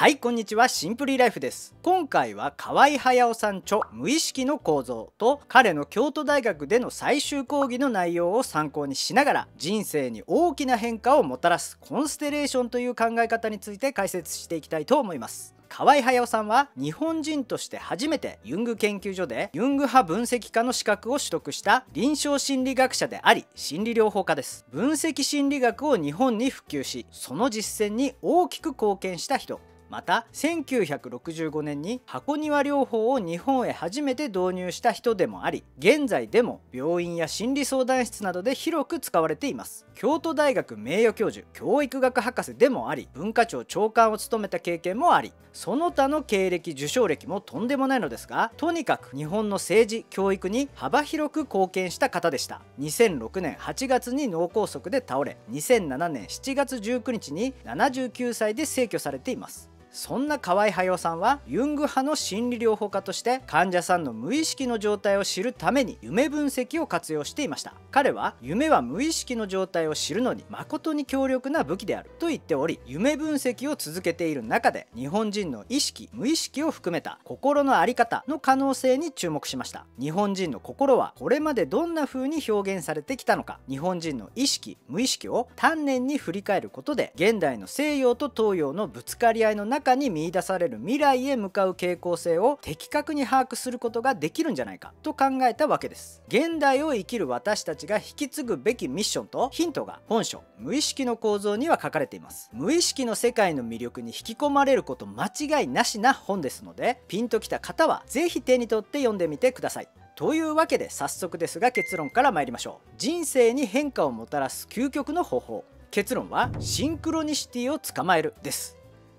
はい、こんにちは。シンプリーライフです。今回は河合隼さん著「無意識の構造」と彼の京都大学での最終講義の内容を参考にしながら、人生に大きな変化をもたらすコンステレーションという考え方について解説していきたいと思います。河合隼さんは日本人として初めてユング研究所でユング派分析家の資格を取得した臨床心理学者であり、心理療法家です。分析心理学を日本に普及し、その実践に大きく貢献した人。また1965年に箱庭療法を日本へ初めて導入した人でもあり、現在でも病院や心理相談室などで広く使われています。京都大学名誉教授、教育学博士でもあり、文化庁長官を務めた経験もあり、その他の経歴受賞歴もとんでもないのですが、とにかく日本の政治教育に幅広く貢献した方でした。2006年8月に脳梗塞で倒れ、2007年7月19日に79歳で逝去されています。そんな河合隼さんはユング派の心理療法家として患者さんの無意識の状態を知るために夢分析を活用していました。彼は夢は無意識の状態を知るのに誠に強力な武器であると言っており、夢分析を続けている中で日本人の意識無意識を含めた心の在り方の可能性に注目しました。日本人の心はこれまでどんな風に表現されてきたのか、日本人の意識無意識を丹念に振り返ることで、現代の西洋と東洋のぶつかり合いの中に見出される未来へ向かう傾向性を的確に把握することができるんじゃないかと考えたわけです。現代を生きる私たちが引き継ぐべきミッションとヒントが本書「無意識の構造」には書かれています。無意識の世界の魅力に引き込まれること間違いなしな本ですので、ピンときた方は是非手に取って読んでみてください。というわけで早速ですが結論から参りましょう。人生に変化をもたらす究極の方法。結論はシンクロニシティを捕まえるです。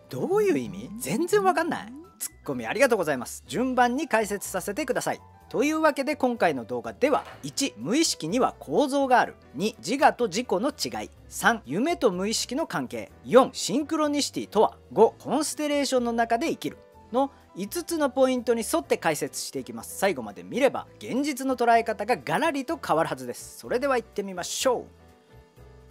どういう意味？全然わかんない。ツッコミありがとうございます。順番に解説させてください。というわけで今回の動画では、1、無意識には構造がある。2、自我と自己の違い。3、夢と無意識の関係。4、シンクロニシティとは。5、コンステレーションの中で生きるの5つのポイントに沿って解説していきます。最後まで見れば現実の捉え方がガラリと変わるはずです。それでは行ってみましょう。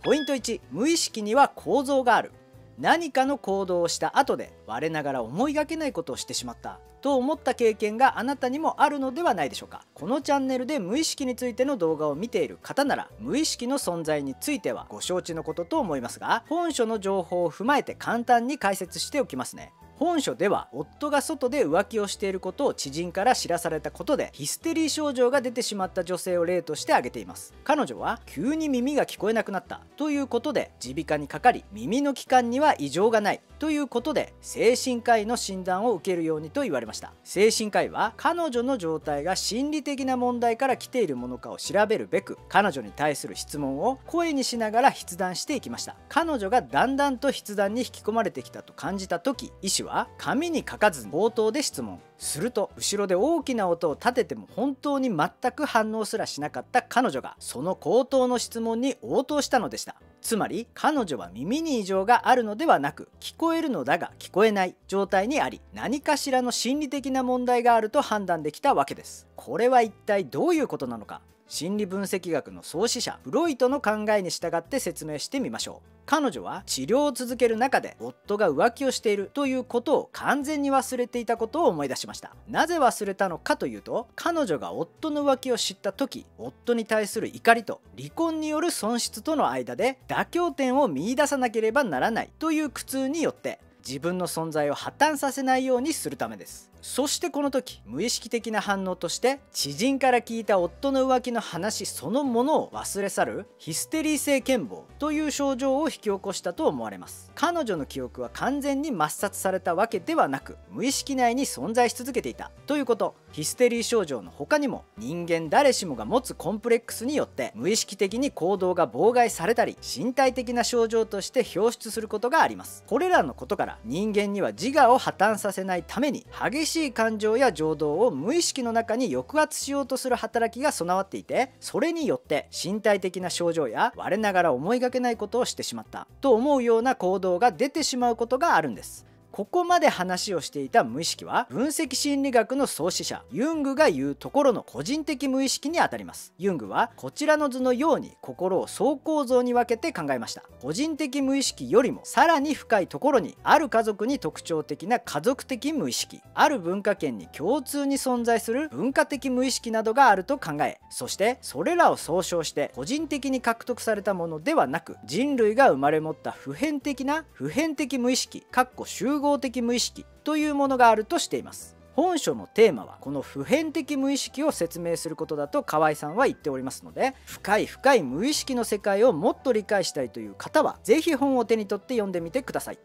ポイント1、無意識には構造がある。何かの行動をした後で我ながら思いがけないことをしてしまったと思った経験があなたにもあるのではないでしょうか。このチャンネルで無意識についての動画を見ている方なら無意識の存在についてはご承知のことと思いますが、本書の情報を踏まえて簡単に解説しておきますね。本書では夫が外で浮気をしていることを知人から知らされたことでヒステリー症状が出てしまった女性を例として挙げています。彼女は急に耳が聞こえなくなったということで耳鼻科にかかり、耳の器官には異常がないということで精神科医の診断を受けるようにと言われました。精神科医は彼女の状態が心理的な問題から来ているものかを調べるべく、彼女に対する質問を声にしながら筆談していきました。彼女がだんだんと筆談に引き込まれてきたと感じた時、医師は紙に書かず冒頭で質問すると、後ろで大きな音を立てても本当に全く反応すらしなかった彼女がその口頭の質問に応答したのでした。つまり彼女は耳に異常があるのではなく、聞こえるのだが聞こえない状態にあり、何かしらの心理的な問題があると判断できたわけです。これは一体どういうことなのか、心理分析学の創始者フロイトの考えに従って説明してみましょう。彼女は治療を続ける中で夫が浮気をしているということを完全に忘れていたことを思い出しました。なぜ忘れたのかというと、彼女が夫の浮気を知った時、夫に対する怒りと離婚による損失との間で妥協点を見出さなければならないという苦痛によって自分の存在を破綻させないようにするためです。そしてこの時無意識的な反応として知人から聞いた夫の浮気の話そのものを忘れ去るヒステリー性健忘という症状を引き起こしたと思われます。彼女の記憶は完全に抹殺されたわけではなく、無意識内に存在し続けていたということ。ヒステリー症状の他にも人間誰しもが持つコンプレックスによって無意識的に行動が妨害されたり、身体的な症状として表出することがあります。これらのことから人間には自我を破綻させないために激しい感情や情動を無意識の中に抑圧しようとする働きが備わっていて、それによって身体的な症状や我ながら思いがけないことをしてしまったと思うような行動が出てしまうことがあるんです。ここまで話をしていた無意識は分析心理学の創始者ユングが言うところの個人的無意識にあたります。ユングはこちらの図のように心を総構造に分けて考えました。個人的無意識よりもさらに深いところにある家族に特徴的な家族的無意識、ある文化圏に共通に存在する文化的無意識などがあると考え、そしてそれらを総称して個人的に獲得されたものではなく人類が生まれ持った普遍的な普遍的無意識集合的無意識というものがあるとしています。本書のテーマはこの普遍的無意識を説明することだと河合さんは言っておりますので、深い無意識の世界をもっと理解したいという方は是非本を手に取って読んでみてください。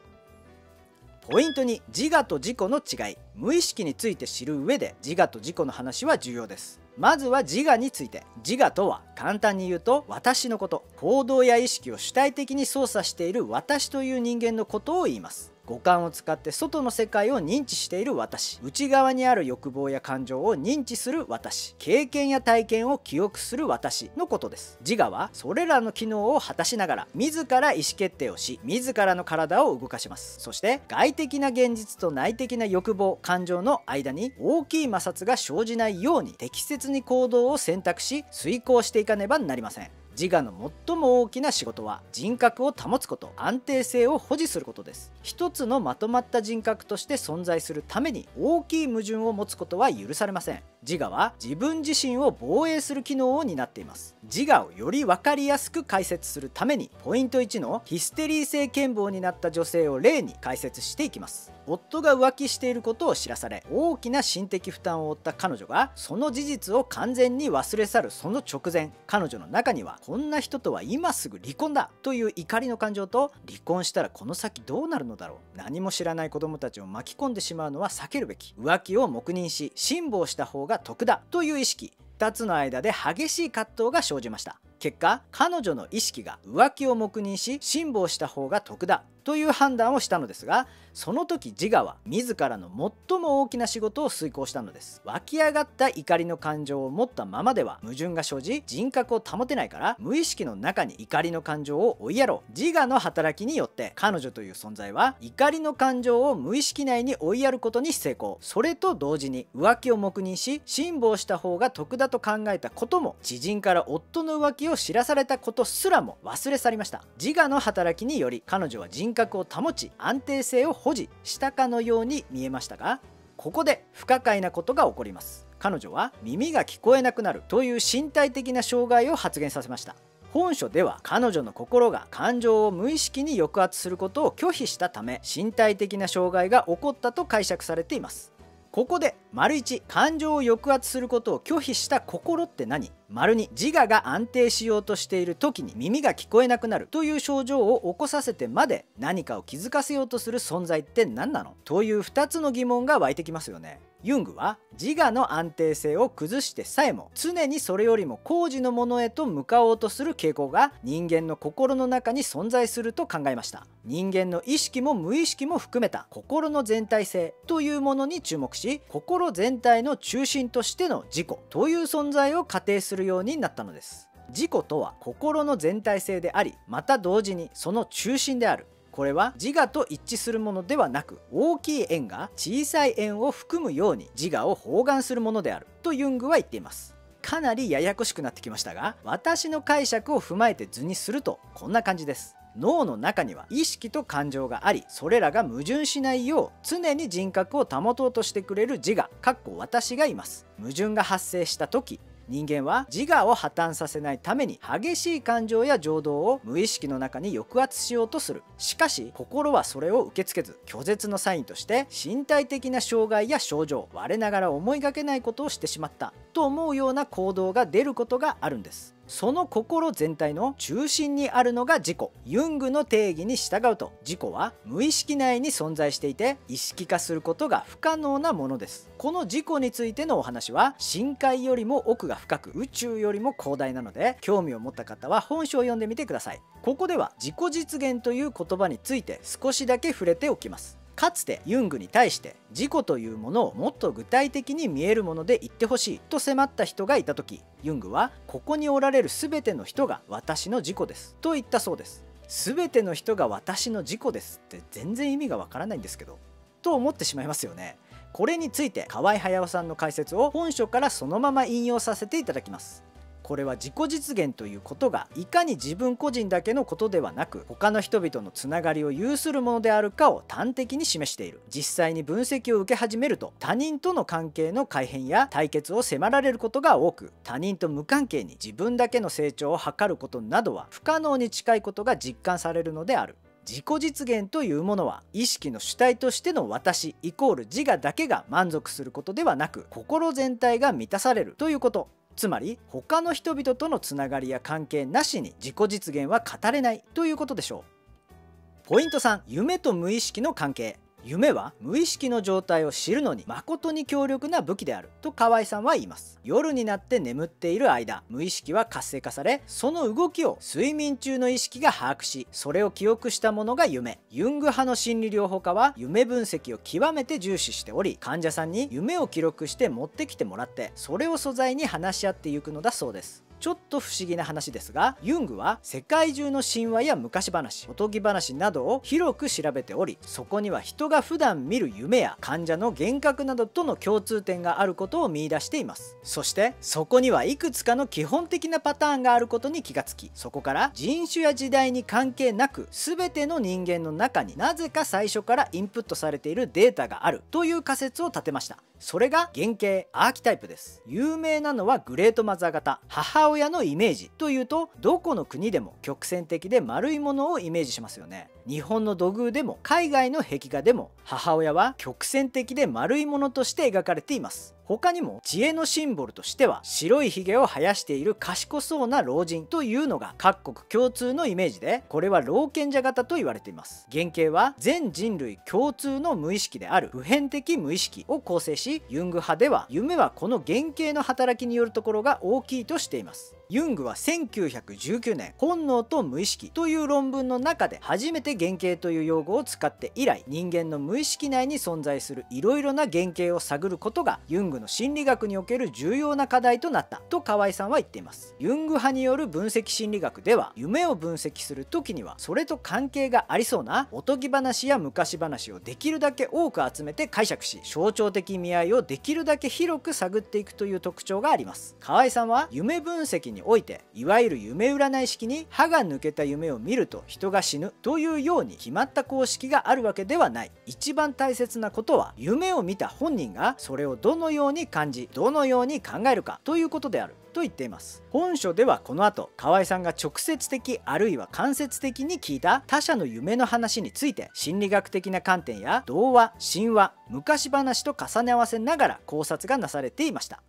ポイント2、自我と自己の違い。無意識について知る上で自我と自己の話は重要です。まずは自我について。自我とは簡単に言うと私のこと、行動や意識を主体的に操作している私という人間のことを言います。五感を使って外の世界を認知している私、内側にある欲望や感情を認知する私、経験や体験を記憶する私のことです。自我はそれらの機能を果たしながら自ら意思決定をし自らの体を動かします。そして外的な現実と内的な欲望感情の間に大きい摩擦が生じないように適切に行動を選択し遂行していかねばなりません。自我の最も大きな仕事は人格を保つこと、安定性を保持することです。一つのまとまった人格として存在するために大きい矛盾を持つことは許されません。自我は自分自身を防衛する機能を担っています。自我をより分かりやすく解説するためにポイント1のヒステリー性健忘になった女性を例に解説していきます。夫が浮気していることを知らされ大きな心的負担を負った彼女がその事実を完全に忘れ去るその直前、彼女の中にはこんな人とは今すぐ離婚だという怒りの感情と、離婚したらこの先どうなるのだろう、何も知らない子供たちを巻き込んでしまうのは避けるべき、浮気を黙認し辛抱した方が得だという意識、2つの間で激しい葛藤が生じました。結果、彼女の意識が浮気を黙認し辛抱した方が得だという判断をしたのですが、その時自我は自らの最も大きな仕事を遂行したのです。湧き上がった怒りの感情を持ったままでは矛盾が生じ人格を保てないから、無意識の中に怒りの感情を追いやろう。自我の働きによって彼女という存在は怒りの感情を無意識内に追いやることに成功。それと同時に浮気を黙認し辛抱した方が得だと考えたことも、知人から夫の浮気を知らされたことすらも忘れ去りました。自我の働きにより彼女は人格を保ち安定性を保持したかのように見えましたが、ここで不可解なことが起こります。彼女は耳が聞こえなくなるという身体的な障害を発現させました。本書では彼女の心が感情を無意識に抑圧することを拒否したため身体的な障害が起こったと解釈されています。ここで ① 感情を抑圧することを拒否した心って何？ ② 自我が安定しようとしている時に耳が聞こえなくなるという症状を起こさせてまで何かを気づかせようとする存在って何なの？という2つの疑問が湧いてきますよね。ユングは自我の安定性を崩してさえも常にそれよりも高次のものへと向かおうとする傾向が人間の心の中に存在すると考えました。人間の意識も無意識も含めた心の全体性というものに注目し、心全体の中心としての自己という存在を仮定するようになったのです。自己とは心の全体性であり、また同時にその中心である。これは自我と一致するものではなく、大きい円が小さい円を含むように自我を包含するものであるとユングは言っています。かなりややこしくなってきましたが、私の解釈を踏まえて図にするとこんな感じです。脳の中には意識と感情があり、それらが矛盾しないよう常に人格を保とうとしてくれる自我私がいます。矛盾が発生した時、人間は自我を破綻させないために激しい感情や情動を無意識の中に抑圧しようとする。しかし心はそれを受け付けず、拒絶のサインとして身体的な障害や症状、我ながら思いがけないことをしてしまったと思うような行動が出ることがあるんです。その心全体の中心にあるのが自己。ユングの定義に従うと自己は無意識内に存在していて意識化することが不可能なものです。この自己についてのお話は深海よりも奥が深く宇宙よりも広大なので、興味を持った方は本書を読んでみてください。ここでは自己実現という言葉について少しだけ触れておきます。かつてユングに対して自己というものをもっと具体的に見えるもので言ってほしいと迫った人がいた時、ユングはここにおられる全ての人が私の自己ですと言ったそうです。全ての人が私の自己ですって全然意味がわからないんですけど、と思ってしまいますよね。これについて河合隼さんの解説を本書からそのまま引用させていただきます。これは自己実現ということがいかに自分個人だけのことではなく他の人々のつながりを有するものであるかを端的に示している。実際に分析を受け始めると他人との関係の改変や対決を迫られることが多く、他人と無関係に自分だけの成長を図ることなどは不可能に近いことが実感されるのである。自己実現というものは意識の主体としての私=自我だけが満足することではなく心全体が満たされるということ。つまり他の人々とのつながりや関係なしに自己実現は語れないということでしょう。ポイント3、夢と無意識の関係。夢は無意識の状態を知るのに誠に強力な武器であると河合さんは言います。夜になって眠っている間、無意識は活性化され、その動きを睡眠中の意識が把握し、それを記憶したものが夢。ユング派の心理療法家は夢分析を極めて重視しており、患者さんに夢を記録して持ってきてもらって、それを素材に話し合っていくのだそうです。ちょっと不思議な話ですが、ユングは世界中の神話や昔話、おとぎ話などを広く調べており、そこには人が普段見る夢や患者の幻覚などとの共通点があることを見出しています。そしてそこにはいくつかの基本的なパターンがあることに気がつき、そこから人種や時代に関係なく全ての人間の中になぜか最初からインプットされているデータがあるという仮説を立てました。それが原型アーキタイプです。有名なのはグレートマザー型。母親のイメージというとどこの国でも曲線的で丸いものをイメージしますよね。日本の土偶でも海外の壁画でも母親は曲線的で丸いものとして描かれています。他にも知恵のシンボルとしては白いひげを生やしている賢そうな老人というのが各国共通のイメージで、これは老賢者型と言われています。原型は全人類共通の無意識である普遍的無意識を構成し、ユング派では夢はこの原型の働きによるところが大きいとしています。ユングは1919年「本能と無意識」という論文の中で初めて原型という用語を使って以来、人間の無意識内に存在するいろいろな原型を探ることがユングの心理学における重要な課題となったと河合さんは言っています。ユング派による分析心理学では、夢を分析する時にはそれと関係がありそうなおとぎ話や昔話をできるだけ多く集めて解釈し、象徴的意味合いをできるだけ広く探っていくという特徴があります。河合さんは夢分析において、いわゆる夢占い式に歯が抜けた夢を見ると人が死ぬというように決まった公式があるわけではない。一番大切なことは夢を見た本人がそれをどのように感じ、どのように考えるかということであると言っています。本書ではこの後河合さんが直接的あるいは間接的に聞いた他者の夢の話について、心理学的な観点や童話、神話、昔話と重ね合わせながら考察がなされていました。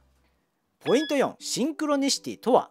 ポイント4、シンクロニシティとは。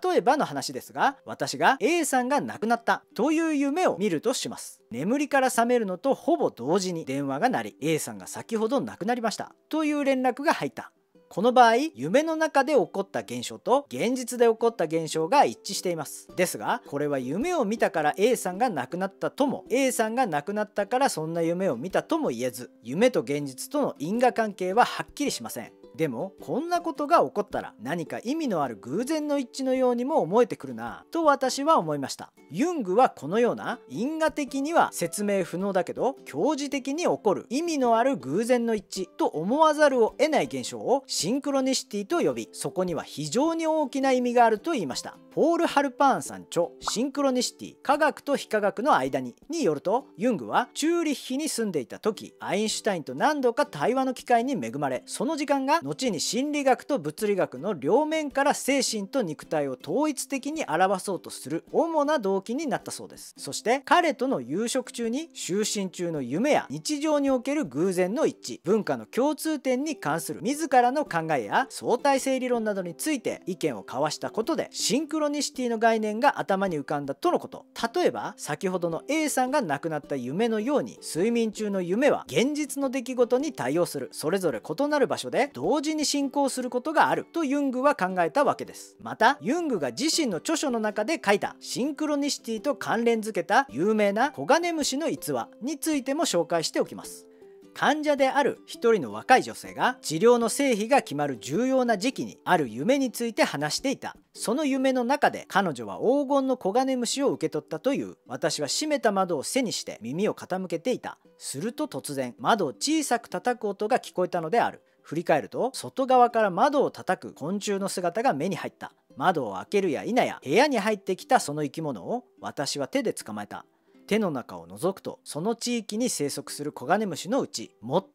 例えばの話ですが、私が A さんが亡くなったという夢を見るとします。眠りから覚めるのとほぼ同時に電話が鳴り、 A さんが先ほど亡くなりましたという連絡が入った。この場合、夢の中で起こった現象と現実で起こった現象が一致しています。ですがこれは夢を見たから A さんが亡くなったとも、 A さんが亡くなったからそんな夢を見たとも言えず、夢と現実との因果関係ははっきりしません。でもこんなことが起こったら何か意味のある偶然の一致のようにも思えてくるなぁと私は思いました。ユングはこのような因果的には説明不能だけど教示的に起こる意味のある偶然の一致と思わざるを得ない現象をシンクロニシティと呼び、そこには非常に大きな意味があると言いました。ポール・ハルパーンさん著「シンクロニシティ科学と非科学の間に」によると、ユングはチューリッヒに住んでいた時、アインシュタインと何度か対話の機会に恵まれ、その時間が後に心理学と物理学の両面から精神と肉体を統一的に表そうとする主な動機になったそうです。そして彼との夕食中に就寝中の夢や日常における偶然の一致、文化の共通点に関する自らの考えや相対性理論などについて意見を交わしたことで、シンクロニシティの概念が頭に浮かんだとのこと。例えば先ほどの A さんが亡くなった夢のように、睡眠中の夢は現実の出来事に対応する、それぞれ異なる場所で同時に進行することがあるとユングは考えたわけです。またユングが自身の著書の中で書いたシンクロニシティと関連づけた有名なコガネムシの逸話についても紹介しておきます。患者である一人の若い女性が治療の成否が決まる重要な時期にある夢について話していた。その夢の中で彼女は黄金の黄金虫を受け取ったという。私は閉めた窓を背にして耳を傾けていた。すると突然窓を小さく叩く音が聞こえたのである。振り返ると外側から窓を叩く昆虫の姿が目に入った。窓を開けるや否や部屋に入ってきたその生き物を私は手で捕まえた。手の中を覗くとその地域に生息するコガネムシのうち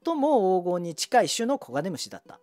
最も黄金に近い種のコガネムシだった。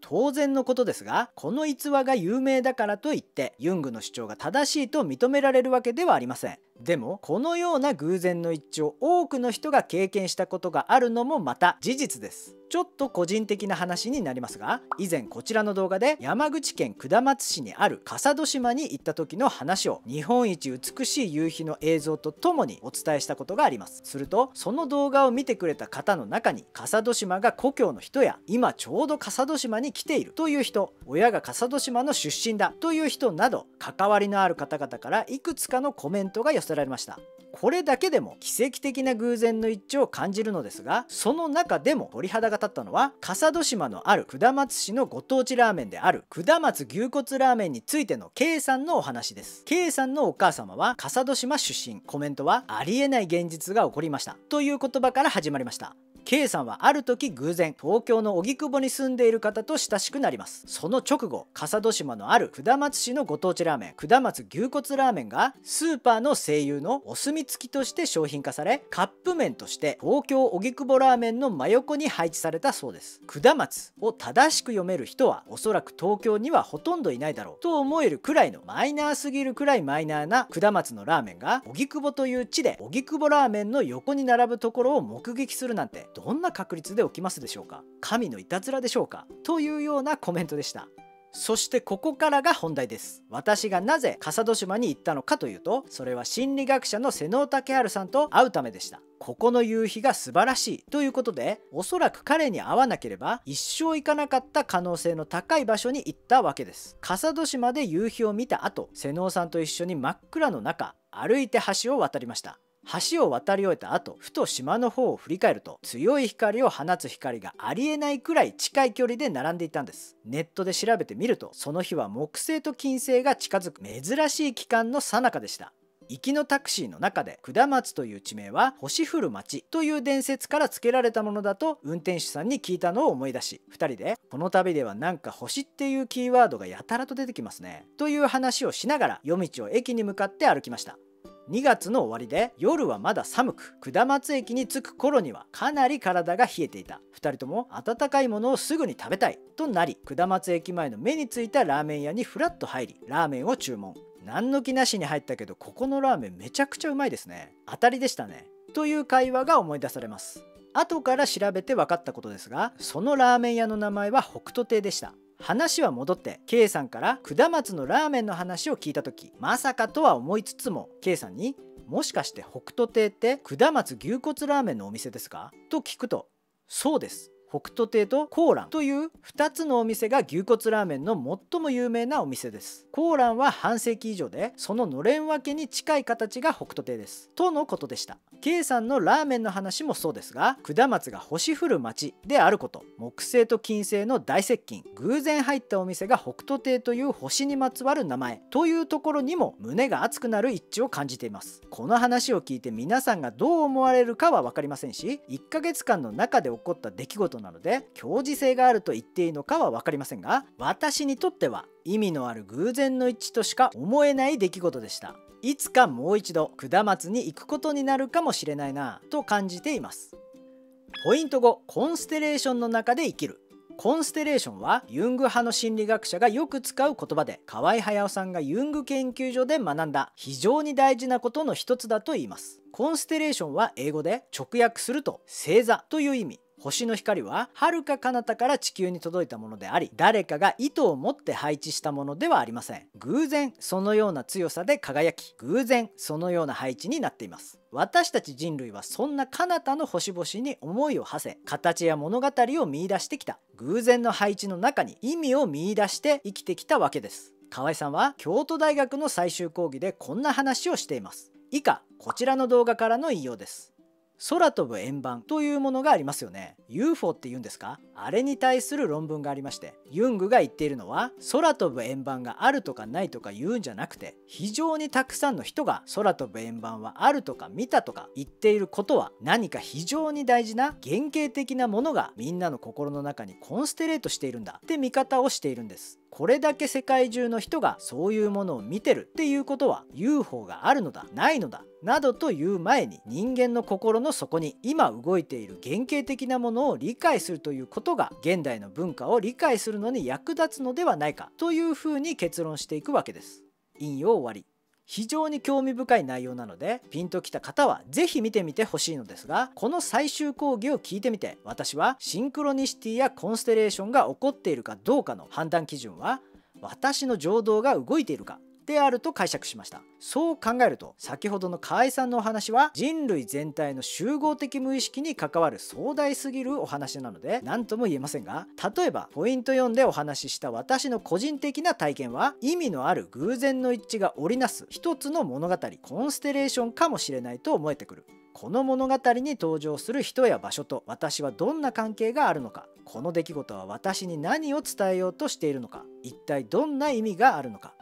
当然のことですが、この逸話が有名だからといってユングの主張が正しいと認められるわけではありません。でもこのような偶然の一致を多くの人が経験したことがあるのもまた事実です。ちょっと個人的な話になりますが、以前こちらの動画で山口県下松市にある笠戸島に行った時の話を日本一美しい夕日の映像とともにお伝えしたことがあります。するとその動画を見てくれた方の中に笠戸島が故郷の人や今ちょうど笠戸島に来ているという人、親が笠戸島の出身だという人など関わりのある方々からいくつかのコメントが寄せられました。これだけでも奇跡的な偶然の一致を感じるのですが、その中でも鳥肌が立ったのは笠戸島のある下松市のご当地ラーメンである下松牛骨ラーメンについての K さんのお話です。 K さんのお母様は笠戸島出身。コメントはありえない現実が起こりましたという言葉から始まりました。K さんはある時偶然東京の荻窪に住んでいる方と親しくなります。その直後笠戸島のある下松市のご当地ラーメン下松牛骨ラーメンがスーパーの西友のお墨付きとして商品化され、カップ麺として東京荻窪ラーメンの真横に配置されたそうです。下松を正しく読める人はおそらく東京にはほとんどいないだろうと思えるくらいのマイナーすぎるくらいマイナーな下松のラーメンが荻窪という地で荻窪ラーメンの横に並ぶところを目撃するなんてどんな確率で起きますでしょうか。神のいたずらでしょうか、というようなコメントでした。そしてここからが本題です。私がなぜ笠戸島に行ったのかというと、それは心理学者の瀬能武春さんと会うためでした。ここの夕日が素晴らしいということで、おそらく彼に会わなければ一生行かなかった可能性の高い場所に行ったわけです。笠戸島で夕日を見た後、瀬能さんと一緒に真っ暗の中歩いて橋を渡りました。橋を渡り終えた後、ふと島の方を振り返ると強い光を放つ光がありえないくらい近い距離で並んでいたんです。ネットで調べてみると、その日は木星と金星が近づく珍しい期間の最中でした。行きのタクシーの中で下松という地名は星降る町という伝説から付けられたものだと運転手さんに聞いたのを思い出し、2人でこの旅ではなんか星っていうキーワードがやたらと出てきますねという話をしながら夜道を駅に向かって歩きました。2月の終わりで夜はまだ寒く、下松駅に着く頃にはかなり体が冷えていた。2人とも温かいものをすぐに食べたいとなり、下松駅前の目についたラーメン屋にふらっと入りラーメンを注文。何の気なしに入ったけど、ここのラーメンめちゃくちゃうまいですね、当たりでしたねという会話が思い出されます。後から調べて分かったことですが、そのラーメン屋の名前は北斗亭でした。話は戻って K さんから下松のラーメンの話を聞いた時、まさかとは思いつつも K さんに「もしかして北斗亭って下松牛骨ラーメンのお店ですか?」と聞くと「そうです、北斗亭と香蘭という2つのお店が牛骨ラーメンの最も有名なお店です。香蘭は半世紀以上で、そののれん分けに近い形が北斗亭です」とのことでした。 K さんのラーメンの話もそうですが、下松が星降る町であること、木星と金星の大接近、偶然入ったお店が北斗亭という星にまつわる名前というところにも胸が熱くなる一致を感じています。この話を聞いて皆さんがどう思われるかは分かりませんし、1ヶ月間の中で起こった出来事なので強磁性があると言っていいのかは分かりませんが、私にとっては意味のある偶然の一致としか思えない出来事でした。いつかもう一度下松に行くことになるかもしれないなと感じています。ポイント5、コンステレーションの中で生きる。コンステレーションはユング派の心理学者がよく使う言葉で、河合隼さんがユング研究所で学んだ非常に大事なことの一つだと言います。コンステレーションは英語で直訳すると星座という意味。星の光は遥か彼方から地球に届いたものであり、誰かが意図を持って配置したものではありません。偶然そのような強さで輝き、偶然そのような配置になっています。私たち人類はそんな彼方の星々に思いを馳せ、形や物語を見出してきた。偶然の配置の中に意味を見出して生きてきたわけです。河合さんは京都大学の最終講義でこんな話をしています。以下こちらの動画からの引用です。空飛ぶ円盤というものがありますよね。 UFO って言うんですか？あれに対する論文がありまして、ユングが言っているのは空飛ぶ円盤があるとかないとか言うんじゃなくて、非常にたくさんの人が空飛ぶ円盤はあるとか見たとか言っていることは、何か非常に大事な原型的なものがみんなの心の中にコンステレートしているんだって見方をしているんです。これだけ世界中の人がそういうものを見てるっていうことは、 UFO があるのだないのだなどという前に、人間の心の底に今動いている原型的なものを理解するということが、現代の文化を理解するのに役立つのではないかというふうに結論していくわけです。引用終わり。非常に興味深い内容なので、ピンときた方は是非見てみてほしいのですが、この最終講義を聞いてみて、私はシンクロニシティやコンステレーションが起こっているかどうかの判断基準は、私の情動が動いているかであると解釈しました。そう考えると、先ほどの河合さんのお話は人類全体の集合的無意識に関わる壮大すぎるお話なので何とも言えませんが、例えばポイント4でお話しした私の個人的な体験は、意味のある偶然の一致が織りなす一つの物語、コンステレーションかもしれないと思えてくる。この物語に登場する人や場所と私はどんな関係があるのか、この出来事は私に何を伝えようとしているのか、一体どんな意味があるのか。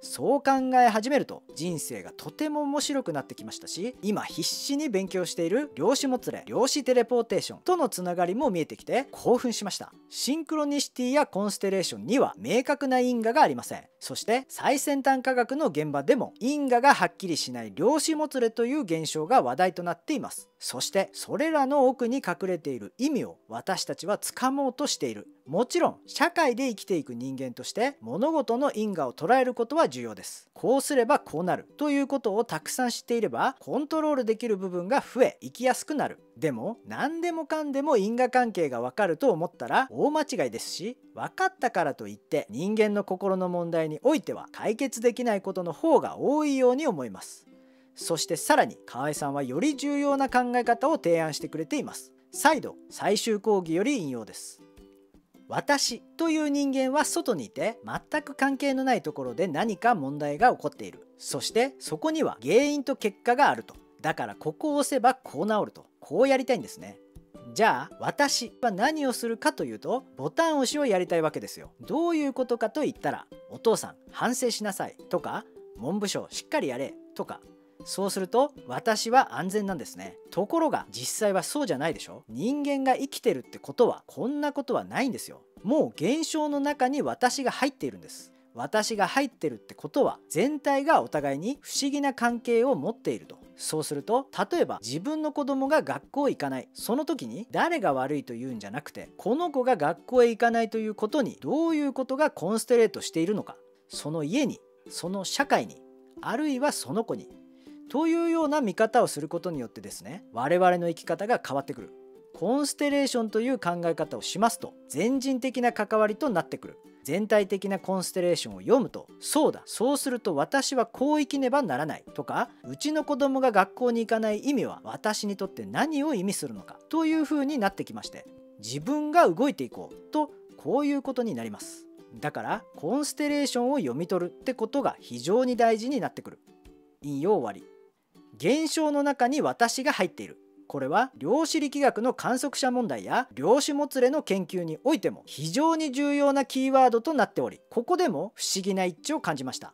そう考え始めると、人生がとても面白くなってきましたし、今必死に勉強している量子もつれ、量子テレポーテーションとのつながりも見えてきて興奮しました。シンクロニシティやコンステレーションには明確な因果がありません。そして最先端科学の現場でも因果がはっきりしない量子もつれという現象が話題となっています。そしてそれらの奥に隠れている意味を私たちは掴もうとしている。もちろん社会で生きていく人間として物事の因果を捉えることは重要です。こうすればこうなるということをたくさん知っていれば、コントロールできる部分が増え生きやすくなる。でも何でもかんでも因果関係が分かると思ったら大間違いですし、分かったからといって人間の心の問題においては解決できないことの方が多いように思います。そしてさらに河合さんはより重要な考え方を提案してくれています。再度最終講義より引用です。私という人間は外にいて全く関係のないところで何か問題が起こっている。そしてそこには原因と結果があると。だからここを押せばこう治ると、こうやりたいんですね。じゃあ私は何をするかというと、ボタン押しをやりたいわけですよ。どういうことかと言ったら、お父さん反省しなさいとか、文部省しっかりやれとか。そうすると私は安全なんですね。ところが実際はそうじゃないでしょ。人間が生きてるってことはこんなことはないんですよ。もう現象の中に私が入っているんです。私が入ってるってことは全体がお互いに不思議な関係を持っていると。そうすると例えば自分の子供が学校行かない、その時に誰が悪いというんじゃなくて、この子が学校へ行かないということにどういうことがコンステレートしているのか、その家に、その社会に、あるいはその子にというような見方をすることによってですね、我々の生き方が変わってくる。コンステレーションという考え方をしますと全人的な関わりとなってくる。全体的なコンステレーションを読むと、そうだ、そうすると私はこう生きねばならないとか、うちの子供が学校に行かない意味は私にとって何を意味するのかというふうになってきまして、自分が動いていこうと、こういうことになります。だからコンステレーションを読み取るってことが非常に大事になってくる。引用終わり。現象の中に私が入っている。これは量子力学の観測者問題や量子もつれの研究においても非常に重要なキーワードとなっており、ここでも不思議な一致を感じました。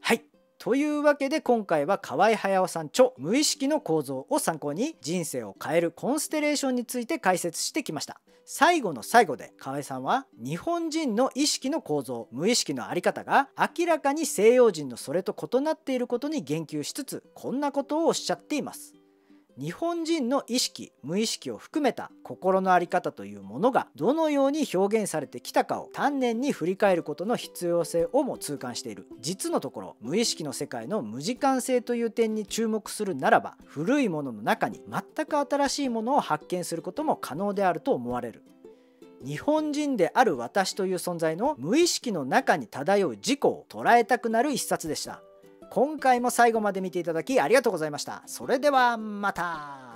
はい。というわけで今回は河合隼さん著「無意識の構造」を参考に人生を変えるコンステレーションについて解説してきました。最後の最後で河合さんは日本人の意識の構造、無意識の在り方が明らかに西洋人のそれと異なっていることに言及しつつ、こんなことをおっしゃっています。日本人の意識、無意識を含めた心の在り方というものがどのように表現されてきたかを丹念に振り返ることの必要性をも痛感している。実のところ無意識の世界の無時間性という点に注目するならば、古いものの中に全く新しいものを発見することも可能であると思われる。日本人である私という存在の無意識の中に漂う自己を捉えたくなる一冊でした。今回も最後まで見ていただきありがとうございました。それではまた。